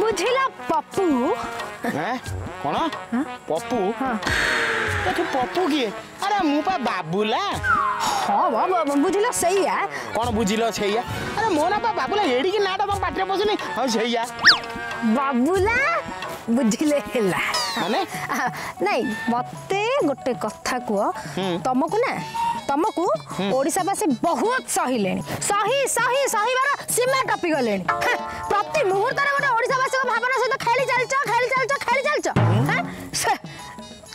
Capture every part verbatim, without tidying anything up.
बुझिला पप्पू हैं कोन पप्पू हां तो पप्पू की अरे मुपा बाबूला हां बाबा बुझिला सही है कोन बुझिलो छैया अरे मोना पा बाबूला एडी की नाटा पाटरे पसुनी हां छैया बाबूला बुझिले हला माने नहीं मते गोटे कथा को तमको ना तमको ओडिसा बासी बहुत सही लेनी सही सही सही बारा सीमा टपी गलेनी प्रति मुहूर्त रे गोटे ओडिसा बासी को भावना सहित खेली चलचो खेली चलचो खेली चलचो हां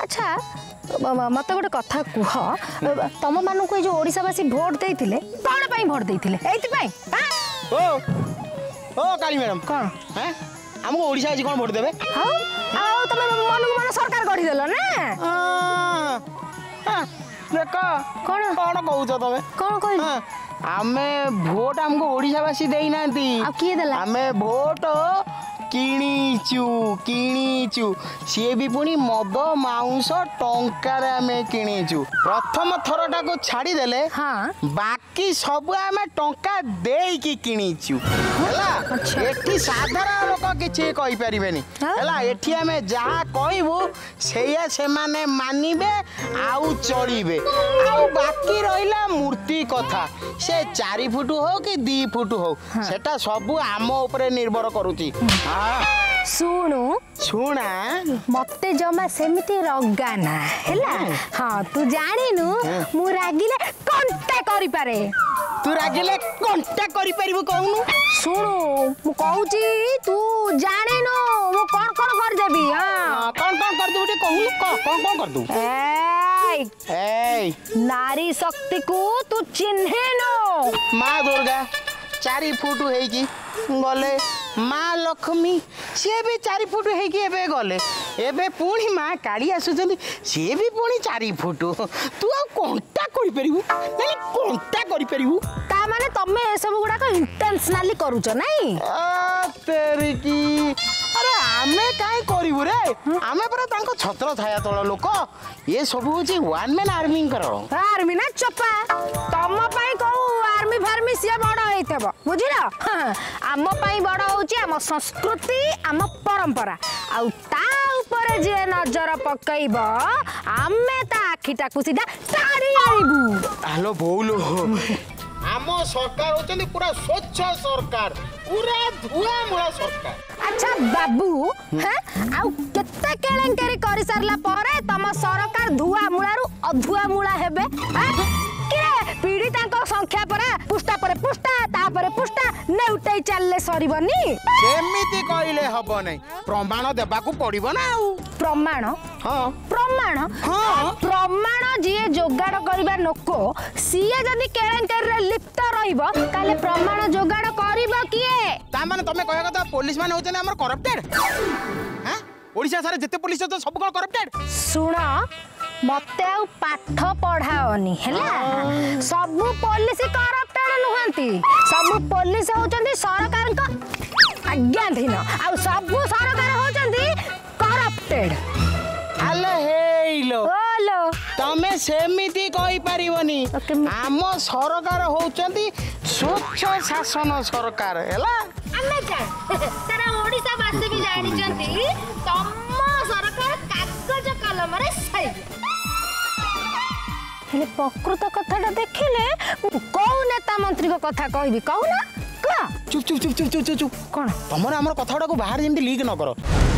अच्छा मते गोटे कथा कह तम मानु को जो ओडिसा बासी वोट देथिले कोन पई वोट देथिले एति पई ओ ओ काली मैडम कोन हैं हमको ओडिसा आज कोन वोट देबे हां आओ तमे मन को मन सरकार गढी देलो ना हां देखो कोन कोन कहउछो तमे कोन कहइ आमे वोट हमको ओडिसा वासी देई नांती अब की देला आमे वोट किनीचू किनीचू से भी पुनी मद माउंस टंका रे आमे किनीचू प्रथम थरटा को छाडी देले हां बाकी सब आमे टंका देई की किनीचू हला एठी साधारण लोक किछे कहि परिबेनी हला एठी आमे जहा कहिबू सेया से माने मानिबे आउ चलीबे आउ बाकी रहिला मूर्ति कथा से चार फुट हो कि दो फुट हो सेटा सब आम ऊपर निर्भर करूची सुनु सुना मते जमा सेमिति रगाना हैला हां तू जानिनु मु रागिले कांटे करि पारे तू रागिले कांटे करि परिबो कहनु सुनु मु कहउची तू जानिनु मु कोन कोन कर देबी हां कोन कोन कर दूटी कहू कोन कोन कर दू ए ए नारी शक्ति को तू चिन्हेनो मां दुर्गा चार फुट होई की गले माँ लक्ष्मी सी भी चार फुट होबे गले एबे पुणी माँ काली आसुचंदी सी भी पुणी चार फुट तू आ कोंटा करि परिबू नै कोंटा करि परिबू ता माने तमे ए सब गुडा का इंटेंशनली करूचो नै आ तेरी की अरे आमे काई करिवु रे आमे पर तांको छत्र छाया तळ लोक ए सब होची वन मैन आर्मी करो आर्मी ना चपा तम पई कहू आर्मी फार्मी से बडो हेतबो बुझिरो आम पई बडो होची आम संस्कृति आम परंपरा आ ता ऊपर जे नजर पकइबो आमे ता आखिटा को सीधा सारी आइबू हेलो बोलो आम सरकार होचंदी पूरा स्वच्छ सरकार पूरा धुआ मुला सरकार अच्छा बाबू हां आ केत्ता केलेंकरी करि सरला परे तम सरकार धुआ मुलारु अधुआ मुला हेबे के पीडी तांको संख्या परा पुष्टा परे पुष्टा ता परे पुष्टा नै उठै चलले सरीबनी सेमिति कइले हबो नै प्रमाण देबा को पड़िबो ना प्रमाण हां प्रमाण हां प्रमाण जिए जोगाड़ करबा नको सिए जदी केलेंकरी रे लिप्त रहइबो ताले प्रमाण जोगाड़ करबो किए ता माने तमे कहया कथा पुलिस माने होचने हमर करप्टेड हां ओडिसा सारे जते पुलिस तो सब कोन करप्टेड सुना मते आ पाठ पढ़ाओनी हैला सब पुलिस करप्टेड नहुंती सब पुलिस होचंदी सरकार का आज्ञाधीन आ सब सरकार होचंदी करप्टेड आले हेलो हेलो तमे सेमिति कहि परिबोनी हम सरकार होचंदी स्वच्छ शासन सरकार हैला आमे जा सारा ओडिसा वासी भी जानि चंती तम सरकार कागज कलम रे सही हेले प्रकृत कथाटा देखिले कोउ नेता मंत्री को कथा कहबी कहू ना का चुप चुप चुप चुप चुप चुप कोन तमरा हमर कथाटा को बाहर जेंती लीक न करो